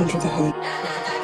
into the hood.